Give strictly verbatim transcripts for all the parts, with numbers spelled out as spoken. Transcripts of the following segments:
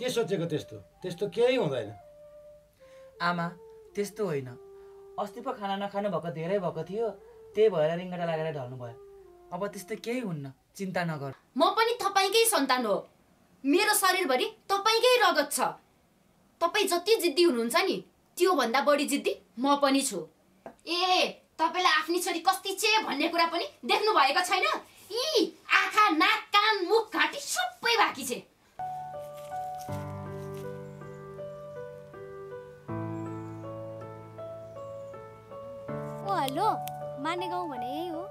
के सोचेको त्यस्तो त्यस्तो केही हुँदैन आमा त्यस्तो होइन अस्ति पो खाना नखानु भएको धेरै भएको थियो त्यही भएर रिंगटा लागेर ढल्नु भयो अब त्यस्तो केही हुन्न चिन्ता नगर म पनि तपाईकै सन्तान हो मेरो शरीरभरि तपाईकै रगत छ तपाई जति जिद्दी हुनुहुन्छ नि त्यो भन्दा बढी जिद्दी म पनि छु ए तपाईलाई आफ्नी छोरी कस्ती छे भन्ने कुरा पनि देख्नु भएको छैन ई आँखा नाक कान मुख घाँटी सबै बाकी छ ओ हेलो माने गाउँ भने यही हो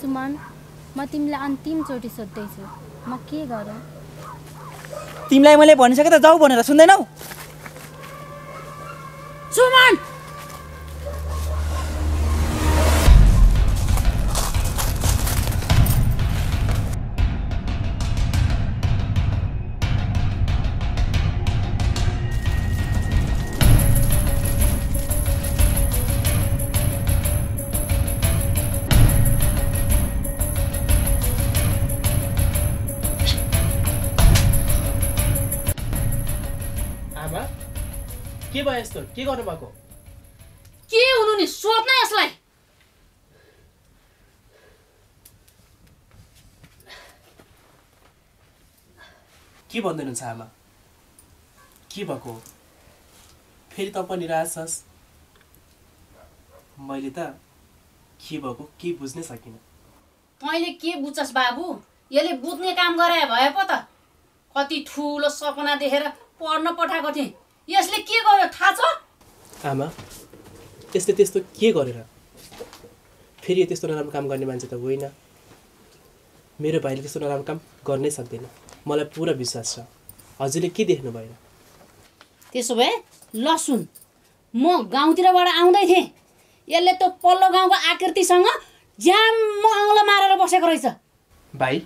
सुमन म तिमीलाई अन्तिम चोटी सोध्दै छु म के गरौ तिमीलाई मैले भनिसके त जाऊ भनेर सुन्दैनौ सुमन के भयो यस्तो के गर्नु भएको के हुनु नि सोध्न यसलाई के भन्दैनुहुन्छ आमा के भएको फेरि त पनि निराश हस मैले त के भएको के बुझ्नै सकिन तैले के बुझ्छस् बाबु यसले बुझ्ने काम गराए भए पो त कति ठूलो सपना देखेर पढ्न पठाएको थिए यसले के गर्यो थाहा छ आमा त्यसले त्यस्तो के गरेर फेरि त्यस्तो नराम्रो काम गर्ने मान्छे त होइन मेरो भाइले त्यस्तो नराम्रो काम गर्नै सक्दैन मलाई पूरा विश्वास छ हजुरले के देख्नु भएन त्यसो भए लसुन म गाउँतिरबाट आउँदै थिए यसले त पल्लो गाउँको आकृतिसँग ज्याम औंला मारेर बसेको रहेछ भाइ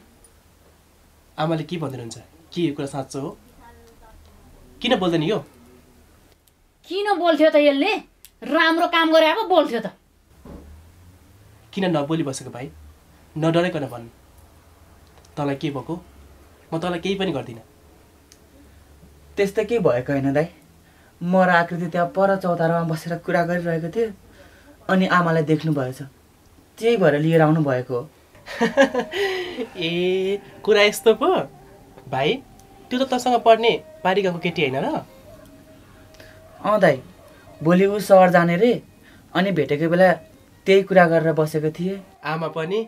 आमाले के भन्नुहुन्छ के यो कुरा साच्चो हो किन बोल्दैन यो किन बोल्थ्यो त यसले राम्रो काम गरे पो बोल्थ्यो त किन नबोली बसेको भाइ नडराइकन भन् तलाई के भएको म तलाई केही पनि गर्दिन त्यस्तै के भएको हैन दाइ म र आकृति त्यहाँ पर चौतारामा बसेर कुरा गरिरहेको थिए अनि आमालाई देख्नु भएछ त्यही भएर लिएर आउनु भएको ए कुरा यस्तो पो भाइ त्यो त तसँग पढ्ने पारी गाउँको केटी हैन र अ दाइ भोलि उ सहर जाने रे अनि भेटेको बेला त्यही कुरा गरेर बसेको थिए आमा पनि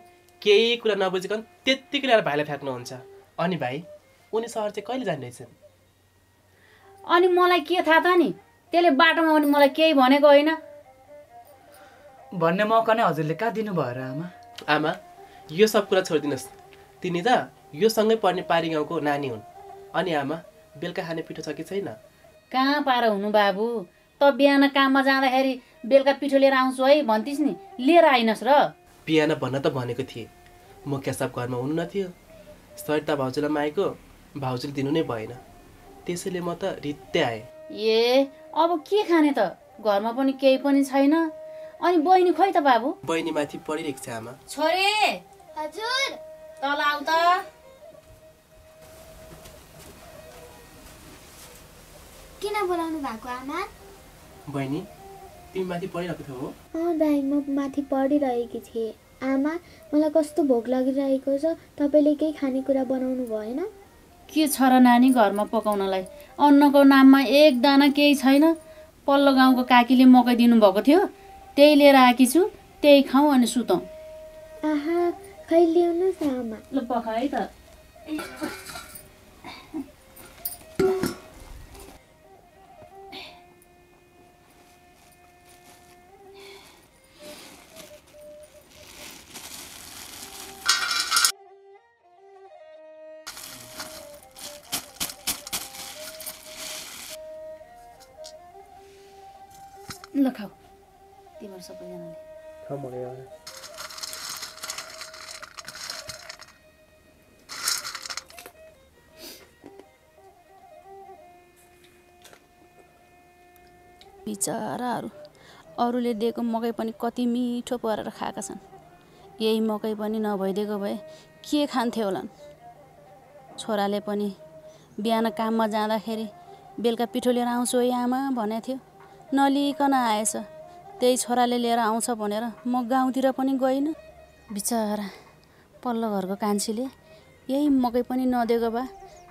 केही कुरा नबुझिकन त्यतिकै ल्याएर भाइले फ्याक्नु हुन्छ अनि भाइ उनी सहर चाहिँ कहिले जाने रहेछ अनि मलाई के थाहा त नि त्यसले बाटोमा पनि मलाई केही भनेको हैन भन्ने मौका नै हजुरले का दिनु भयो र आमा आमा यो सब कुरा छोडिदिनुस् तिनी त यो सँगै पढ्ने पारी गाउँको नानी हुन् अनि आमा बेलका खाने पिठो छ कि छैन कहाँ पारा हुनु बाबु त बिहान काममा जाँदाखेरि बेलका पिठो लिएर आउँछु है भन्तिस् नि लिएर आइनस् र बिहान भन्न त भनेको थिए म क्यासाब घरमा हुनु न थियो सरिता भाउजूलाई मागेको भाउजूले दिनु नै भएन त्यसैले म त रित्ते आए ए अब के खाने त घरमा पनि केही पनि छैन अनि बहिनी खोइ त बाबु बहिनी माथि पढिरहेको छ आमा छोरे हजुर तल आउ त किन बोलाउनु भएको आमा बहिनी तिमी माथि पढिरहेको थियौ हो दाइ म माथि पढिरहेकी थिए आमा मलाई कस्तो भोक लागिरहेको छ तपाईले केही खानेकुरा बनाउनु भएन के छ र नानी घरमा पकाउनलाई अन्नको नाममा एक दाना केही छैन पल्लो गाउँको काकीले मकै दिनु भएको थियो त्यही लिएर आकी छु त्यही खाऊ अनि सुतौ आहा खै ल्याउनु स आमा ल पकाए त ल खाऊ तिम्रो सबैजनाले खा मले यार बिचाराहरु अरुले दिएको मकै पनि कति मिठो पारेर खाएका छन् यही मकै पनि नभइदिएको भए के खान्थे होलान् छोराले पनि बिहान काममा जाँदाखेरि बेलका पिठो लिएर आउँछु है आमा भने थियो नलिकन आएछ त्यही छोराले लिएर आउँछ भनेर म गाउँतिर पनि गइन बिचारा पल्लो घरको कान्छीले यही मकै पनि नदेको बा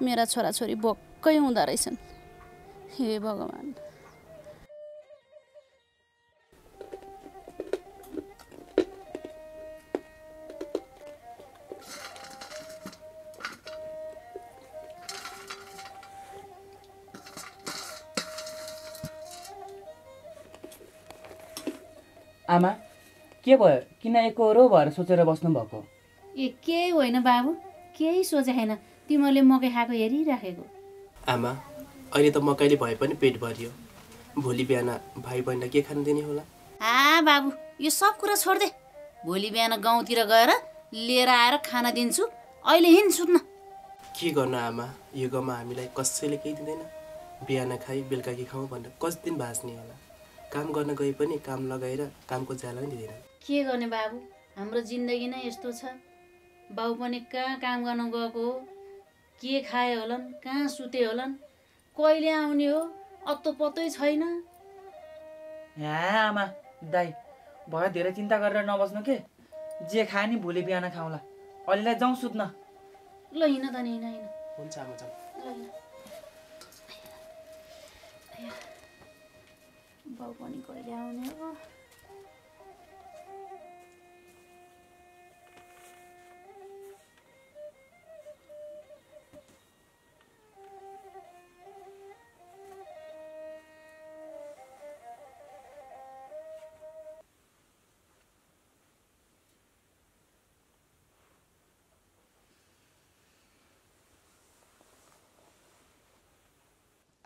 मेरा छोराछोरी भक्कै हुँदा रहेछन् हे भगवान आमा के भयो किन एकरो भएर सोचेर बस्नु भएको ए केही होइन बाबु केही सोचे हैन तिमीले मकै खाएको हेरिराखेको आमा अहिले त मकैले भए पनि पेट भरियो भोलि बिहान भाइ बहिनीले के खान दिने होला आ बाबु यो सब कुरा छोड दे भोलि बिहान गाउँतिर गएर लिएर आएर खाना दिन्छु अहिले हिन सुत्न के गर्न आमा यो गाउँमा हामीलाई कसैले केही दिदैन बिहान खाइ बेलुका के खाऊ भन्दा कति दिन बाँच्ने होला काम गर्न गए पनि काम लगाएर कामको ज्याला नि दिदैन के गर्ने बाबु हाम्रो जिन्दगी नै यस्तो छ बाउ पनि का काम गर्न गएको के खाए होलन कहाँ सुते होलन कहिले आउने हो अत्तो पत्तै छैन ए आमा दाइ भयो धेरै चिन्ता गरेर नबस्नु के जे खाए नि भोलि बिहान खाउँला अलिलाई जाऊ सुत्न ल हिन त नि हिन हिन हुन्छ आमा जाऊ ल हिन आया बाउ पनि कहिले आउने हो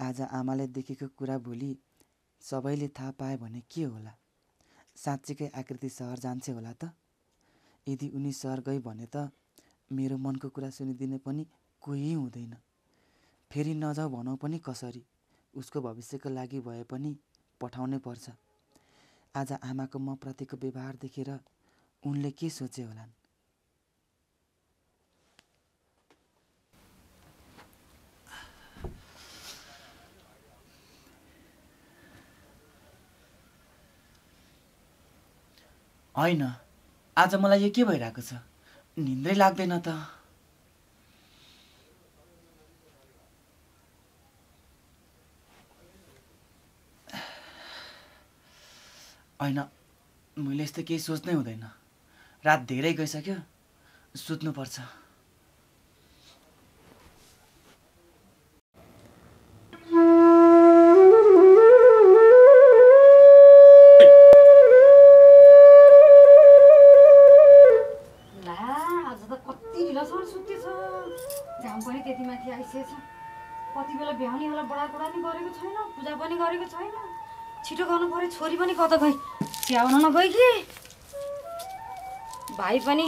आज आमाले देखेको कुरा भुली सबैले थाहा पाए भने के होला साच्चै आकृति सहर जान्छे होला त यदि उनी सहर गई भने त मेरो मनको कुरा सुनिदिने पनि कोही हुँदैन फेरि नजाऊ भनौ पनि कसरी उसको भविष्यको लागि भए पनि पठाउनै पर्छ आज आमाको म प्रतिको व्यवहार देखेर उनले के सोचे होलान् हैन आज मलाई यो के भइराको छ निन्द्रै लाग्दैन त हैन मैले यस्तो केही सोच्नै हुँदैन रात धेरै गइसक्यो सुत्नुपर्छ छिटो गर्नु पर्यो छोरी पनि कता गई च्याउन नगई कि भाइ पनि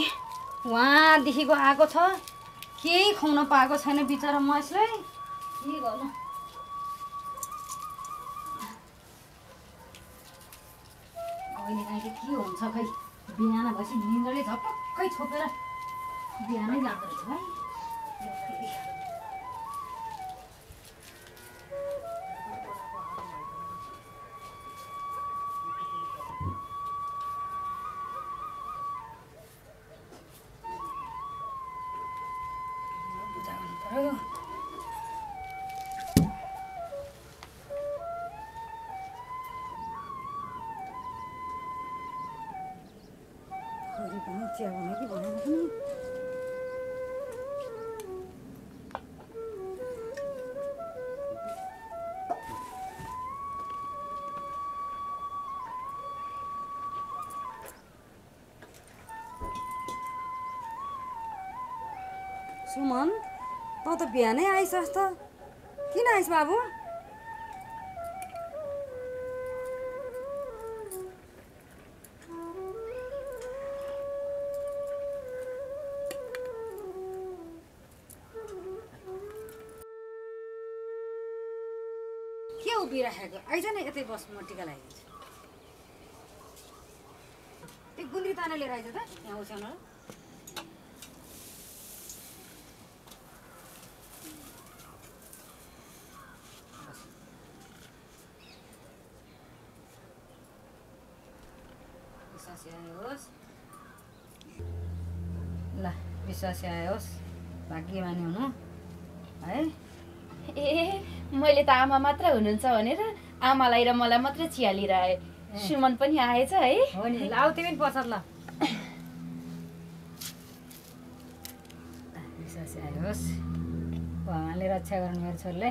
वहाँदेखिको आएको छ केही खुवाउन पाएको छैन बिचरा म यसलाई के गर्नु अहिले अहिले के हुन्छ खै बिहान भएपछि निन्द्राले झपक्कै छोपेर बिहानै लाग्दो रहेछ है सुमन तँ त बिहानै आइसस् त किन आइस् बाबु उभिराखेको आइज न यतै बस म टिका लगाइदिन्छु त्यो गुन्द्री ताना लिएर आइज त यहाँ आउँछ न ला विश्वास आयोस् भाग्यमानी हुनु है ए मैले त आमा मात्र हुनुहुन्छ भनेर आमालाई र मलाई मात्र चिया लिएर आए सुमन पनि आएछ है हो नि लाउ तिमी पनि पछाड ल विश्वास आयोस् भगवानले रक्षा गर्नु मेरो छोरीले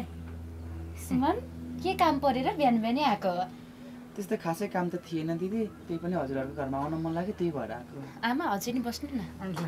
सुमन के काम परेर बिहान बिहानै आएको त्यस्तो खासै काम त थिएन दिदी त्यही पनि हजुरहरुको घरमा आउन मन लाग्यो त्यही भएर आको आमा अझै नि बस्नु न आमा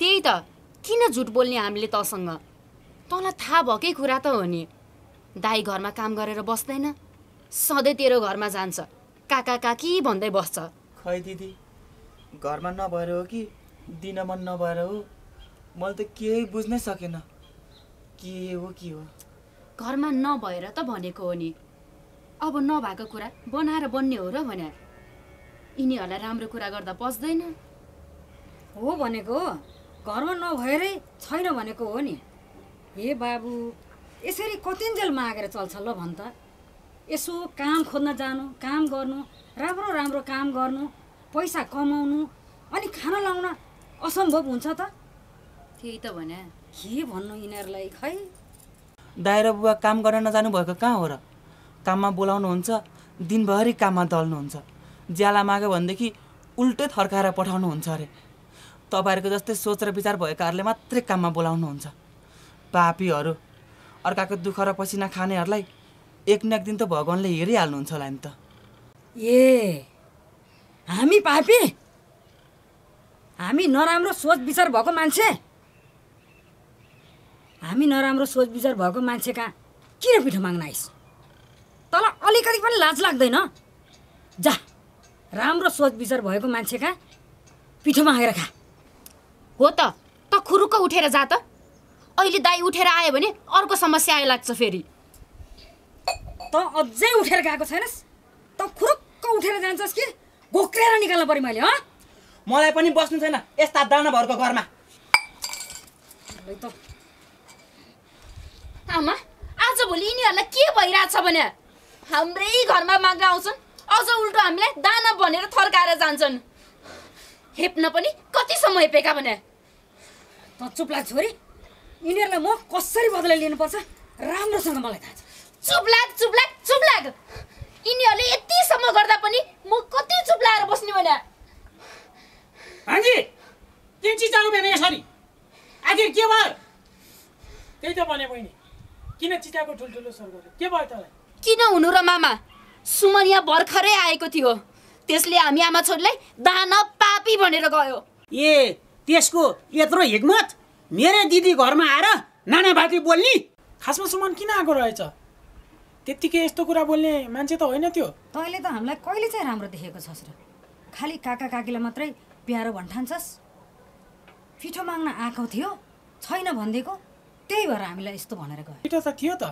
त्यही त किन झुट बोल्ने हामीले तँसँग तँलाई थाहा भएकै कुरा त हो नि दाइ घरमा काम गरेर बस्दैन सधैँ तेरो घरमा जान्छ काका काकी भन्दै बस्छ खै दिदी घरमा नभएर हो कि दिन मन नभएर हो मैले त केही बुझ्नै सकेन के हो के हो घरमा नभएर त भनेको हो नि अब नभएको कुरा बनाएर बन्ने हो र भने यिनीहरूलाई राम्रो कुरा गर्दा पस्दैन हो भनेको घरमा नभएरै छैन भनेको हो नि हे बाबु यसरी कतिन्जेल मागेर चल्छ ल भन त यसो काम खोज्न जानु काम गर्नु राम्रो राम्रो काम गर्नु पैसा कमाउनु अनि खाना लाउन असम्भव हुन्छ त त्यही त भने के भन्नु यिनीहरूलाई खै दाइ र बुवा काम गर्न नजानु भएको कहाँ हो र काममा बोलाउनुहुन्छ दिनभरि काममा दल्नुहुन्छ ज्याला माग्यो भनेदेखि उल्टै थर्काएर पठाउनुहुन्छ अरे तपाईहरुको जस्तै सोच र विचार भएकाहरूले मात्रै काममा बोलाउनुहुन्छ पापीहरु अर्काको दुःख र पसिना खानेहरुलाई एक न एक दिन त भगवानले हेरिहाल्नुहुन्छ होला नि त ए हामी पापी हामी नराम्रो सोच विचार भएको मान्छे हामी नराम्रो सोच विचार भएको मान्छे कहाँ किन पिठो माग्न आइस् तल अलिकति पनि लाज लाग्दैन जा राम्रो सोच विचार भएको मान्छे कहाँ पिठो मागेर खा हो त त खुरुक्क उठेर जा त अहिले दाइ उठेर आयो भने अर्को समस्या आइ लाग्छ फेरि त अझै उठेर गएको छैनस् त खुरुक्क उठेर जान्छस् कि घोक्रेर निकाल्नु पर्यो मैले हँ मलाई पनि बस्नु छैन यस्ता दानवहरूको घरमा आमा आजभोलि यिनीहरूलाई के भइरहेछ भने हाम्रै घरमा माग्न आउँछन् अझ उल्टो हामीलाई दाना भनेर थर्काएर जान्छन् हेप्न पनि कतिसम्म हेपेका भने त चुप्ला छोरी यिनीहरूलाई म कसरी बदला लिनुपर्छ राम्रोसँग मलाई थाहा छ चुप्लाग चुप्लाग चुप्लाग यिनीहरूले यतिसम्म गर्दा पनि म कति चुप्लाएर बस्ने भने त्यही त भने बहिनी किन चिताको ठुल्ठुलो सर गर्यो के भयो तलाई किन हुनु र मामा सुमन यहाँ भर्खरै आएको थियो त्यसले हामी आमा छोरीलाई दानव पापी भनेर गयो ए त्यसको यत्रो हिक्मत मेरो दिदी घरमा आएर नानाभाती बोल्नी खासमा सुमन किन आएको रहेछ त्यतिकै यस्तो कुरा बोल्ने मान्छे त होइन त्यो। तैले त हामीलाई कहिले चाहिँ राम्रो देखेको छस् र? खाली काका काकीलाई मात्रै प्यारो भन्ठान्छस्। पिठो माग्न आएको थियो, छैन भन्देको, त्यही भएर हामीलाई यस्तो भनेर गयो। पिठो त थियो त।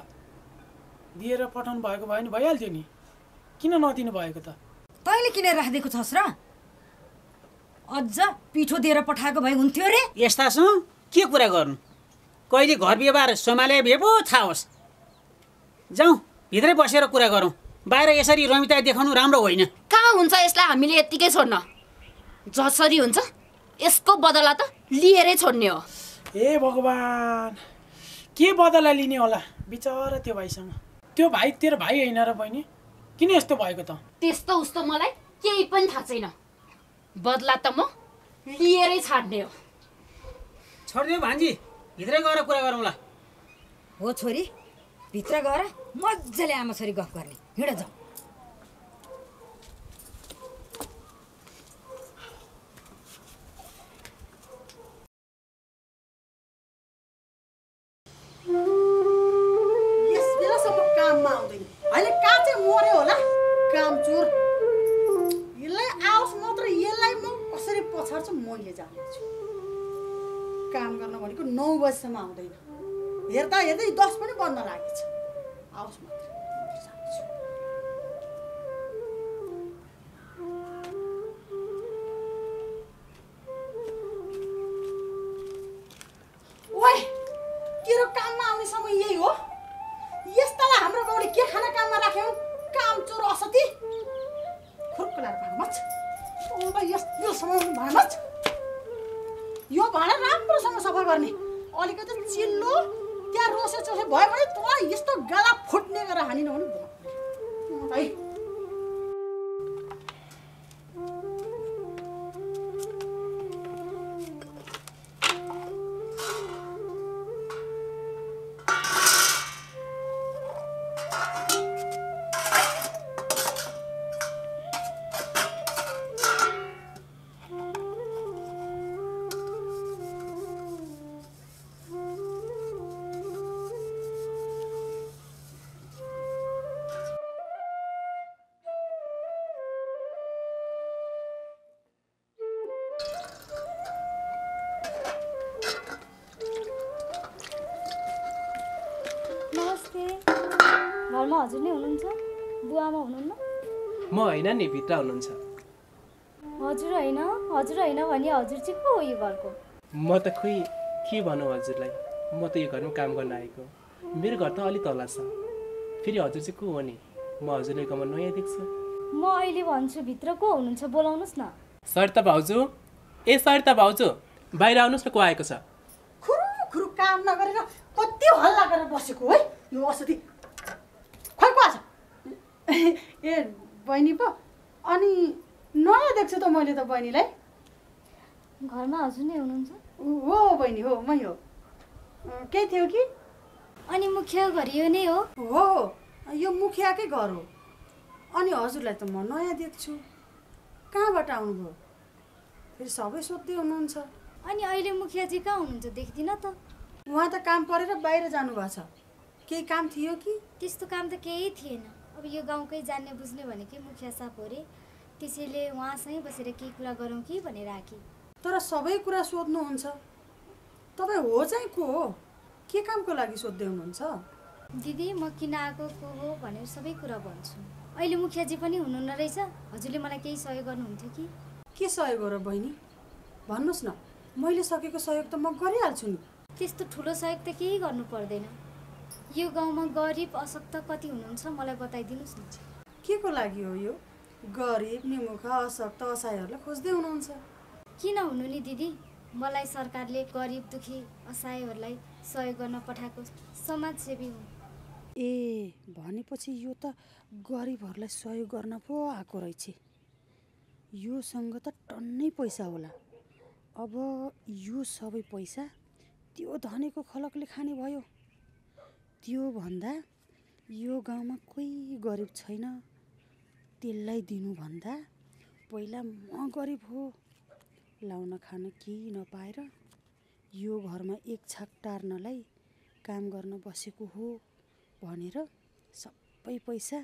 दिएर पठाउनु भएको भए नि भइहाल्थ्यो नि। किन नदिनु भएको त? तैले किन राखिदिएको छस् र? अझ पिठो दिएर पठाएको भए हुन्थ्यो रे। यस्ता छ के कुरा गर्नु? कहिले घर व्यवहार सोमाले भेपो थाहा होस्। जाऊ भित्रै बसेर कुरा गरौँ, बाहिर यसरी रमिता देखाउनु राम्रो होइन। कहाँ हुन्छ यसलाई हामीले यतिकै छोड्न? जसरी हुन्छ यसको बदला त लिएरै छोड्ने हो। ए भगवान्, के बदला लिने होला बिचरा त्यो भाइसँग? त्यो भाइ तेरो भाइ होइन र बहिनी, किन यस्तो भएको त? त्यस्तो उस्तो मलाई केही पनि थाहा छैन। बदला त म लिएरै छाड्ने हो। छोड्दियो भान्जी, भित्रै गएर कुरा गरौँला। हो छोरी, भित्र गएर मजाले आमा छोरी गफ गर्ने, हिँड जाऊ। यस बेलासम्म काममा आउँदैन, अहिले कहाँ चाहिँ मर्यो होला कामचोर। यसलाई आओस् मात्र, यसलाई म कसरी पछार्छु मैले जानेछु। काम गर्न भनेको नौ बजीसम्म आउँदैन, हेर्दा हेर्दै दस पनि बन्न लागेछ। आओस् मात्र। ओइ, तेरो काममा आउने समय यही हो? यस्तालाई हाम्रो बाउले के खाना काममा राख्यौँ? कामचोर असती खुर्कुला भाँडमच। यस्तो समय भाँडमच, यो भाँडा राम्रोसँग सफा गर्ने, अलिकति चिल्लो त्यहाँ रोसे चोसे भयो भने तँलाई यस्तो गाला फुट्ने गरेर हानिन भने भाइ। हजुर नै हुनुहुन्छ? बुवा आमा हुनुहुन्न? म हैन नि, भित्र हुनुहुन्छ। हजुर हैन, हजुर हैन भने हजुर चाहिँ को हो यो घरको? म त खोइ के भनौँ हजुरलाई, म त यो घरमा काम गर्न आएको। मेरो घर त अलि तल छ। फेरि हजुर चाहिँ को हो नि? म हजुरले कम नयाँ देख्छु। म अहिले भन्छु, भित्र को हुनुहुन्छ बोलाउनुस् न। सरता भाउजू, ए सरता भाउजू, बाहिर आउनुस् न, को आएको छ? खुरु खुरु काम नगरेर कति हल्ला गरेर बसेको है यो असति। ए बहिनी पो, अनि नयाँ देख्छु त मैले त बहिनीलाई। घरमा हजुर नै हुनुहुन्छ? हो बहिनी, हो मै हो। के थियो कि? अनि मुखिया घर यो नै हो? हो, यो मुखियाकै घर हो। अनि हजुरलाई त म नयाँ देख्छु, कहाँबाट आउनुभयो? फेरि सबै सोध्दै हुनुहुन्छ। अनि अहिले मुखियाजी कहाँ हुनुहुन्छ देख्दिनँ त। उहाँ त काम परेर बाहिर जानुभएको छ। केही काम थियो कि? त्यस्तो काम त केही थिएन। अब यो गाउँकै जान्ने बुझ्ने भनेकै मुखिया साहब हो रे, त्यसैले उहाँसँगै बसेर केही कुरा गरौँ कि भनेर आएँ। तर सबै कुरा सोध्नुहुन्छ तपाईँ, हो चाहिँ को हो? के कामको लागि सोध्दै हुनुहुन्छ? दिदी, म किन आएको, को हो भनेर सबै कुरा भन्छु। अहिले मुखियाजी पनि हुनुहुन्न रहेछ, हजुरले मलाई केही सहयोग गर्नुहुन्थ्यो कि? के सहयोग हो र बहिनी? भन्नुहोस् न, मैले सकेको सहयोग त म गरिहाल्छु नि। त्यस्तो ठुलो सहयोग त केही गर्नु पर्दैन। यो गाउँमा गरिब अशक्त कति हुनुहुन्छ मलाई बताइदिनुहोस् न। के को लागि हो यो? गरिब निमुख अशक्त असहायहरूलाई खोज्दै हुनुहुन्छ? किन हुनु नि दिदी, मलाई सरकारले गरिब दुखी असहायहरूलाई सहयोग गर्न पठाएको समाजसेवी हुँ। ए, भनेपछि यो त गरिबहरूलाई सहयोग गर्न पो आएको रहेछ। योसँग त टन्नै पैसा होला। अब यो सबै पैसा त्यो धनेको खलकले खाने भयो। त्यो भन्दा यो गाउँमा कोही गरिब छैन, त्यसलाई दिनु भन्दा पहिला म गरिब हो, लाउन खान केही नपाएर यो घरमा एक छाक टार्नलाई काम गर्न बसेको हो भनेर सबै सबै पैसा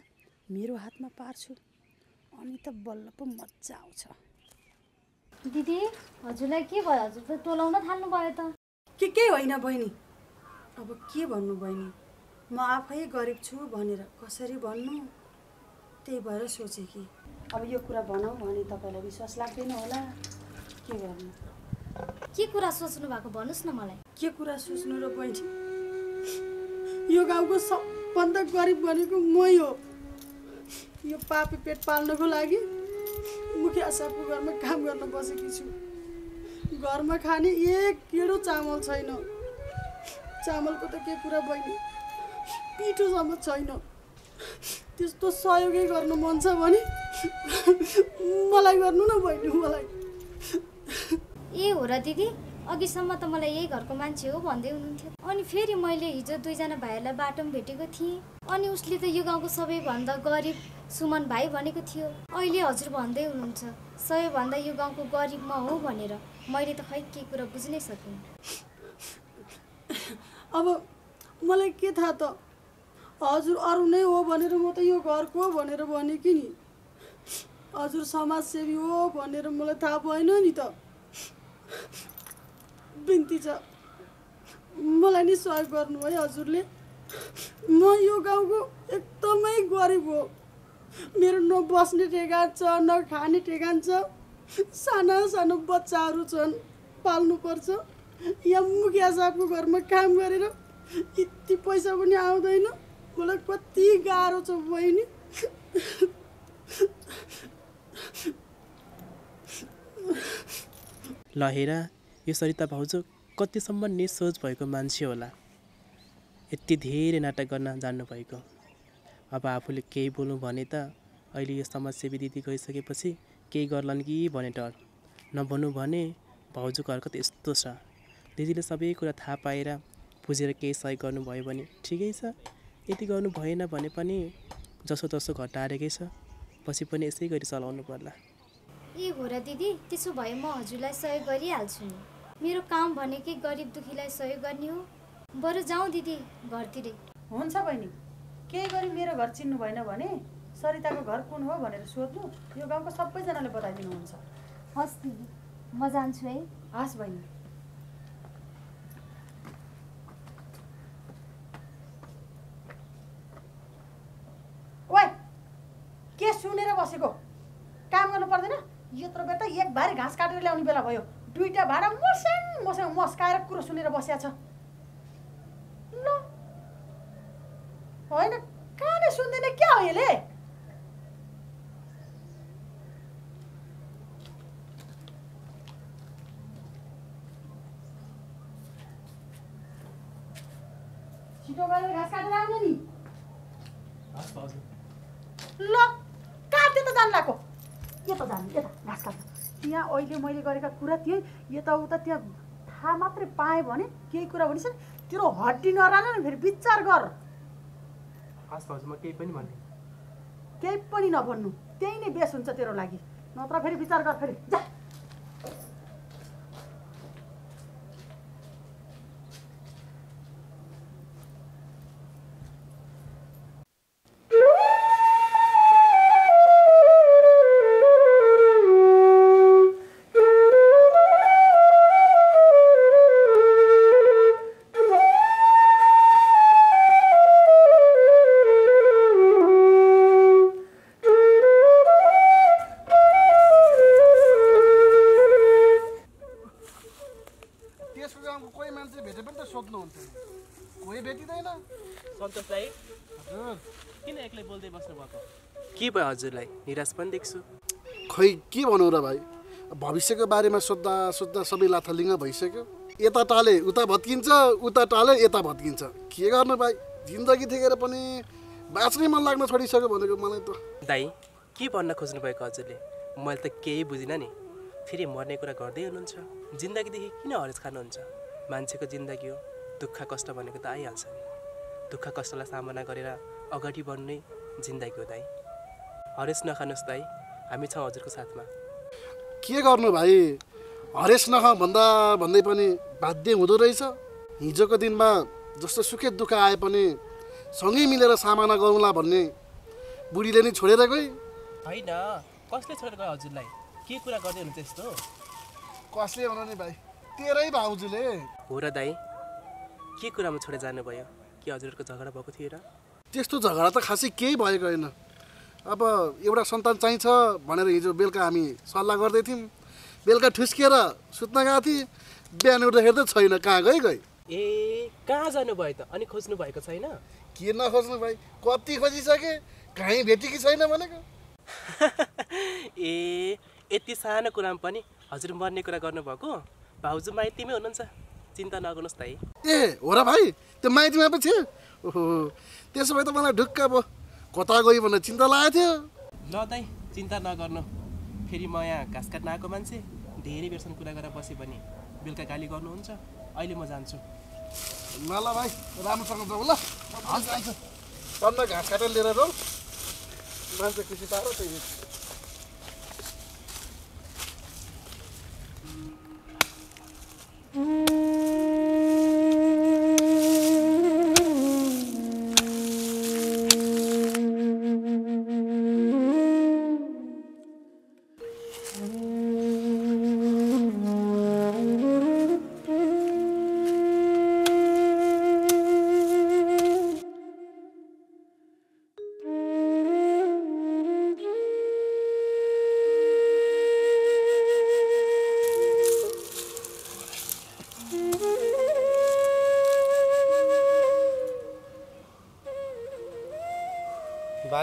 मेरो हातमा पार्छु अनि त बल्ल पो मज्जा आउँछ। दिदी हजुरलाई के भयो? हजुर त टोलाउन थाल्नु भयो त। के के होइन बहिनी, अब के भन्नु बहिनी, म आफै गरिब छु भनेर कसरी भन्नु, त्यही भएर सोचे कि अब यो कुरा बनाऊ भने तपाईलाई विश्वास लाग्दैन होला। के गर्नु, के कुरा सोच्नु भएको भन्नुस् न मलाई। के कुरा सोच्नु र बहिनी, यो गाउँको सबभन्दा गरिब भनेको मै हो। यो पापी पेट पाल्नको लागि मुखिया साहबको घरमा काम गर्न बसेकी छु। घरमा खाने एक किलो चामल छैन। चामलको त के कुरा बहिनी, पिठोसम्म छैन। त्यस्तो सहयोगै गर्नु मन छ भने मलाई गर्नु न बहिनी, मलाई। ए हो र दिदी, अघिसम्म त मलाई यही घरको मान्छे हो भन्दै हुनुहुन्थ्यो, अनि फेरि मैले हिजो दुईजना भाइहरूलाई बाटोमा भेटेको थिएँ, अनि उसले त यो गाउँको सबैभन्दा गरिब सुमन भाइ भनेको थियो। अहिले हजुर भन्दै हुनुहुन्छ सबैभन्दा यो गाउँको गरिब म हो भनेर, मैले त खै के कुरा बुझ्नै सकिनँ। अब मलाई के थाहा त, हजुर अरू नै हो भनेर म त यो घरको हो भनेर भने कि नि, हजुर समाजसेवी हो भनेर मलाई थाहा भएन नि त। बिन्ती छ मलाई नि सहयोग गर्नु है हजुरले, म यो गाउँको एकदमै गरिब हो। मेरो न बस्ने ठेगान छ न खाने ठेगान छ, साना सानो बच्चाहरू छन् पाल्नुपर्छ। यहाँ मुखिया साहबको घरमा काम गरेर यति पैसा पनि आउँदैन, मलाई कति गाह्रो छ बहिनी। ल हेरा, यो सरिता भाउजू कतिसम्म निसोच भएको मान्छे होला, यति धेरै नाटक गर्न जान्नुभएको। अब आफूले केही बोलौँ भने त अहिले यो समाजसेवी दिदी गइसकेपछि केही गर्लान् कि भन्ने डर, नभनौँ भने भाउजूको हरकत यस्तो छ। दिदीले सबै कुरा थाहा पाएर बुझेर केही सहयोग गर्नुभयो भने ठिकै छ, यति गर्नु भएन भने पनि जसोतसो घटाएकै छ, पछि पनि यसै गरी चलाउनु पर्ला। ए हो र दिदी, त्यसो भए म हजुरलाई सहयोग गरिहाल्छु नि, मेरो काम भनेकै गरिब दुखीलाई सहयोग गर्ने हो। बरु जाउँ दिदी घरतिर। हुन्छ बहिनी, केही गरी मेरो घर चिन्नु भएन भने सरिताको घर कुन हो भनेर सोध्नु, यो गाउँको सबैजनाले बताइदिनुहुन्छ। हस् दिदी, म जान्छु है। हस् बहिनी। ओए, के सुनेर बसेको, काम गर्नु पर्दैन? यत्रो बेला एक भारी घाँस काटेर ल्याउने बेला भयो, दुईटा भाँडा मस्याङ मस्याङ मस्काएर कुरो सुनेर बसिया छ। ल होइन, कानै सुन्दैन क्या हो यसले? छिटो गरेर घाँस काटेर आउनु नि। ल काट्दै त जानु लाग्यो, यता जानु यता घाँस काट्नु। यहाँ अहिले मैले गरेका कुरा थिएँ, यताउता त्यहाँ थाहा मात्रै पाएँ भने केही कुरा भनिस् तेरो हड्डी नरान न, फेरि विचार गर। केही पनि भन्नु, केही पनि नभन्नु, त्यही नै बेस हुन्छ तेरो लागि, नत्र फेरि विचार गर। फेरि जा के भयो हजुरलाई? निराश पनि देख्छु। खै के भनौँ र भाइ, भविष्यको बारेमा सोध्दा सोध्दा सबै लाथालिङ्ग भइसक्यो। यता टाले उता भत्किन्छ, उता टाले यता भत्किन्छ। के गर्नु भाइ, जिन्दगी ठेकेर पनि बाँच्नै मन लाग्न छोडिसक्यो भनेको मलाई त। दाइ के भन्न खोज्नु भएको हजुरले? मैले त केही बुझिनँ नि। फेरि मर्ने कुरा गर्दै हुनुहुन्छ, जिन्दगीदेखि किन हरेस खानुहुन्छ? मान्छेको जिन्दगी हो, दुःख कष्ट भनेको त आइहाल्छ नि। दुःख कष्टलाई सामना गरेर अगाडि बढ्ने जिन्दगी हो दाइ, हरेस नखानुहोस् दाइ, हामी छौँ हजुरको साथमा। के गर्नु भाइ, हरेस नखा भन्दा भन्दै पनि बाध्य हुँदो रहेछ। हिजोको दिनमा जस्तो सुखे दुःख आए पनि सँगै मिलेर सामना गरौँला भन्ने बुढीले नि छोडेर गई हैन। कसले छोडेर गयो हजुरलाई? के कुरा गर्दै हुनुहुन्छ त्यस्तो? कसले हो नि भाइ? तेरै भाउजूले हो र दाइ। के कुरामा छोडेर जानु भयो? के हजुरको झगडा भएको थियो र? त्यस्तो झगडा त खासै केही भएको हैन। अब एउटा सन्तान चाहिन्छ भनेर हिजो बेलका हामी सल्लाह गर्दै थियौं। बेलका ठुस्केर सुत्न गएको थिए। बिहान उठ्दाखेरि त छैन, कहाँ गई गई। ए कहाँ जानु भयो त? अनि खोज्नु भएको छैन? के नखोज्नु भाइ, कति खोजिसके कहीँ भेटेकी छैन भनेको। ए यति सानो कुरामा पनि हजुर मर्ने कुरा गर्नुभएको? भाउजू माइतीमै हुनुहुन्छ, चिन्ता नगर्नुहोस् दाइ। ए हो र भाइ, त्यो माइतीमा पो थियो? ओहो त्यसो भए त मलाई ढुक्क भयो, कता गयो भनेर चिन्ता लागेको थियो। ल दाइ चिन्ता नगर्नु, फेरि म यहाँ घाँस काट्न आएको मान्छे, धेरै बेरसम्म कुरा गरेर बसेँ भने बेलुका गाली गर्नुहुन्छ। अहिले म जान्छु। ल ल भाइ राम्रोसँग जाऊ ल। हजुर आइज तन्न घाँस काटेर लिएर जाऊ, मान्छे खुसी पारो त्यही।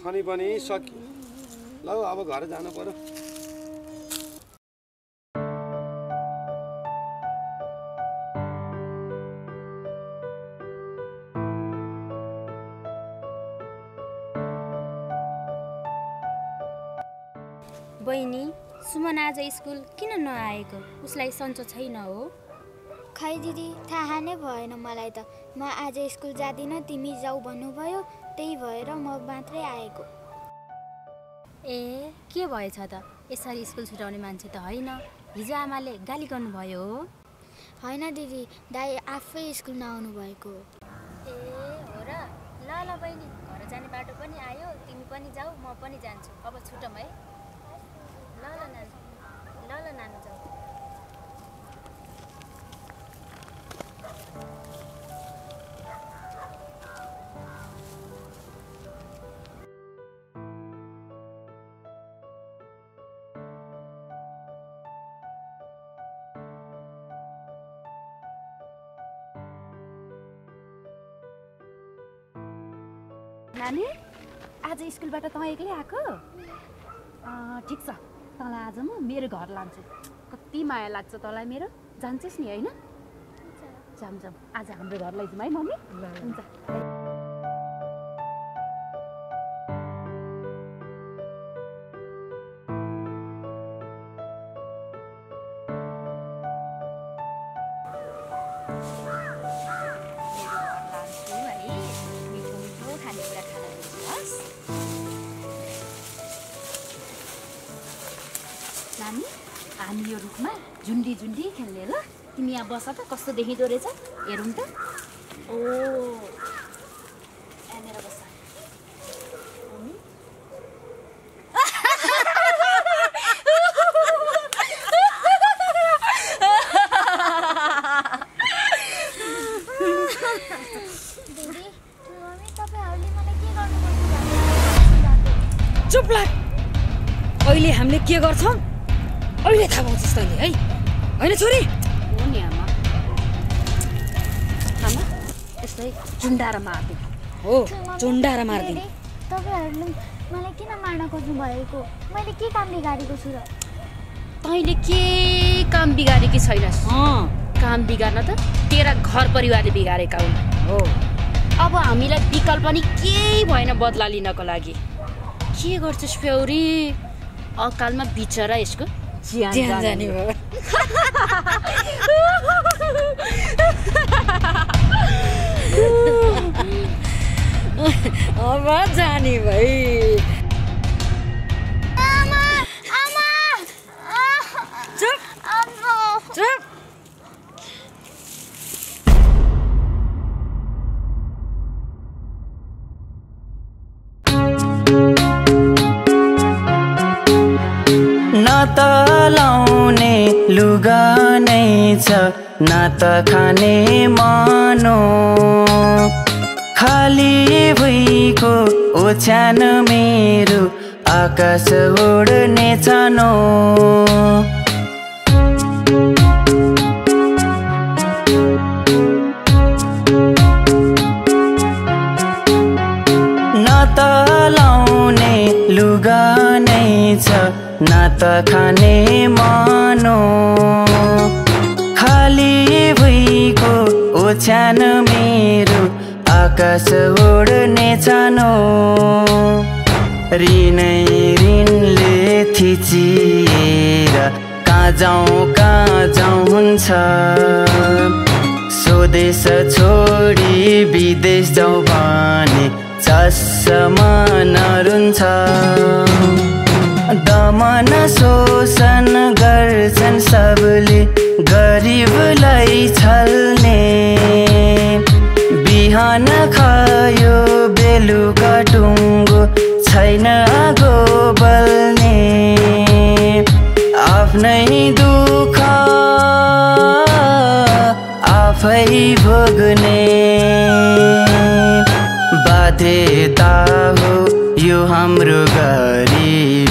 खनी पनि सकियो, ल अब घर जानु पर्यो। बहिनी सुमन आज स्कुल किन नआएको? उसलाई सन्चो छैन हो? खै दिदी थाहा नै भएन मलाई त। म आज स्कुल जादिन, तिमी जाऊ भन्नुभयो, त्यही भएर म मात्रै आएको। ए के भएछ त? यसरी स्कुल छुटाउने मान्छे त होइन। हिजो आमाले गाली गर्नुभयो हो? होइन दिदी, दाइ आफै स्कुल नआउनु भएको। ए हो र? ल ल बहिनी घर जाने बाटो पनि आयो, तिमी पनि जाऊ म पनि जान्छु। अब छुटौँ है। ल ल नानी, ल ल नानी जाऊ। नानी आज स्कुलबाट त एक्लै आएको? ठिक छ, तँलाई आज म मेरो घर लान्छु। कति माया लाग्छ तँलाई मेरो, जान्छस् नि होइन? जाम जाम, आज हाम्रो घर लैजाउँ है मम्मी। हुन्छ। नानी हामी यो रुखमा झुन्डी झुन्डी खेल्ने ल। तिमी यहाँ बस त, कस्तो देखिँदो रहेछ हेरौँ त। ओ यहाँनिर बस। चुप लाग, अहिले हामीले के गर्छौँ अहिले थाहा पाउँछ तैँले है, होइन छोरी? हो नि आमा। आमा यस्तै झुन्डाएर मारिदिनु हो, झुन्डाएर मारिदिनु। तपाईँहरूले मलाई किन मार्न खोज्नु भएको? मैले के काम बिगारेको छु र? तैँले के काम बिगारेकी छैनस्? काम बिगार्न त तेरा घर परिवारले बिगारेका हुन् हो। अब हामीलाई विकल्प पनि केही भएन बदला लिनको लागि। के गर्छस् फ्यौरी? अकालमा बिचरा यसको ज्यान जाने भयो। अब जाने भई। आमा आमा चुप आमा चुप। नाता लाउने लुगा नै छ नाता खाने मानो खाली भइको ओछ्यान मेरो आकाश उड्ने छानो। नाता लाउने लुगा नै छ नाता खाने मानो खाली भइको ओछ्यान मेरो आकाश उड्ने छानो। ऋणै ऋणले थिचिएर कहाँ जाउँ कहाँ जाउँ हुन्छ। स्वदेश छोडी विदेश जाउँ भने चस्मा नरुन्छ। दमन शोषण गर्छन् सबले गरिबलाई छल्ने। बिहान खायो बेलुका टुङ्गो छैन आगो बल्ने। आफ्नै दुःख आफै भोग्ने बाध्यता हो यो हाम्रो गरिब